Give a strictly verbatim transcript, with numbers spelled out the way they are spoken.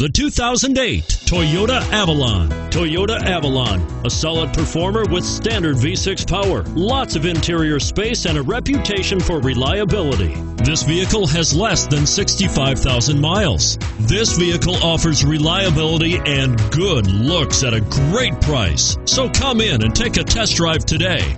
The two thousand eight Toyota Avalon. Toyota Avalon, a solid performer with standard V six power, lots of interior space, and a reputation for reliability. This vehicle has less than sixty-five thousand miles. This vehicle offers reliability and good looks at a great price. So come in and take a test drive today.